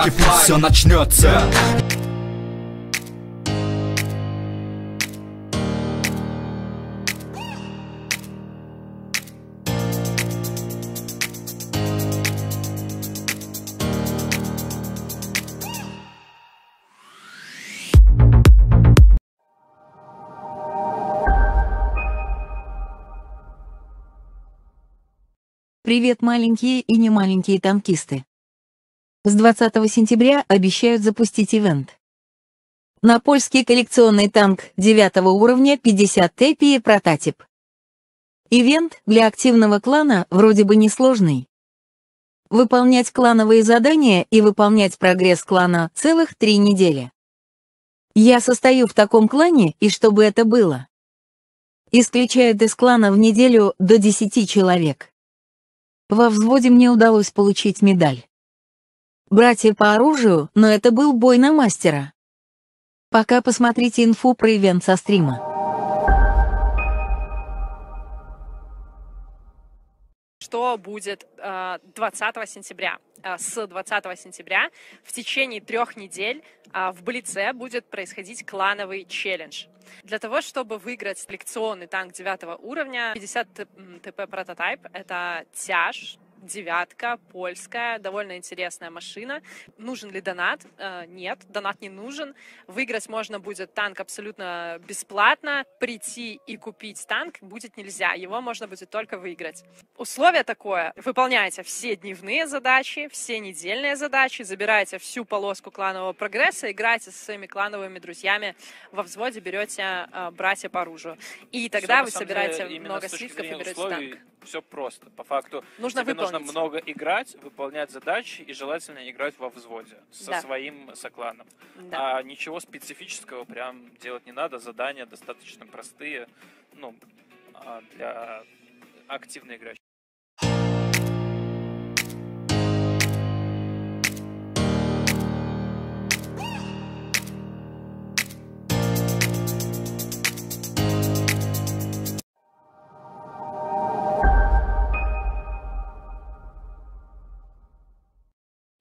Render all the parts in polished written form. Факи, пусть все начнется. Привет, маленькие и немаленькие танкисты. С 20 сентября обещают запустить ивент на польский коллекционный танк 9 уровня 50TP.prototyp. Ивент для активного клана вроде бы несложный. Выполнять клановые задания и выполнять прогресс клана целых 3 недели. Я состою в таком клане, и чтобы это было. Исключают из клана в неделю до 10 человек. Во взводе мне удалось получить медаль. Братья по оружию, но это был бой на мастера. Пока посмотрите инфу про ивент со стрима. Что будет 20 сентября? С 20 сентября в течение 3 недель в Блице будет происходить клановый челлендж. Для того, чтобы выиграть коллекционный танк 9 уровня, 50TP.prototyp — это тяж, девятка, польская, довольно интересная машина. Нужен ли донат? Нет, донат не нужен. Выиграть можно будет танк абсолютно бесплатно. Прийти и купить танк будет нельзя, его можно будет только выиграть. Условие такое: выполняйте все дневные задачи, все недельные задачи, забирайте всю полоску кланового прогресса, играйте со своими клановыми друзьями во взводе, берете братья по оружию. И тогда вы собираете много слитков и берете танк. Все просто, по факту. Нужно много играть, выполнять задачи и желательно играть во взводе со своим сокланом. Да. А ничего специфического прям делать не надо, задания достаточно простые, ну, для активной игры.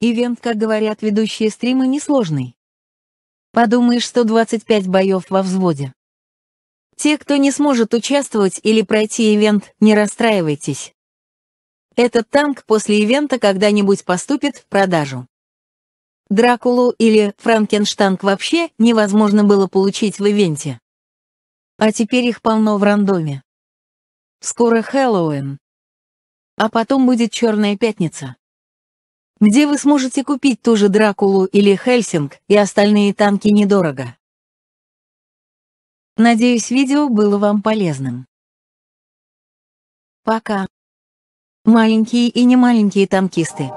Ивент, как говорят ведущие стримы, несложный. Подумаешь, 125 боев во взводе. Те, кто не сможет участвовать или пройти ивент, не расстраивайтесь. Этот танк после ивента когда-нибудь поступит в продажу. Дракулу или Франкенштанг вообще невозможно было получить в ивенте. А теперь их полно в рандоме. Скоро Хэллоуин. А потом будет Черная Пятница, где вы сможете купить ту же Дракулу или Хельсинг и остальные танки недорого. Надеюсь, видео было вам полезным. Пока, маленькие и немаленькие танкисты.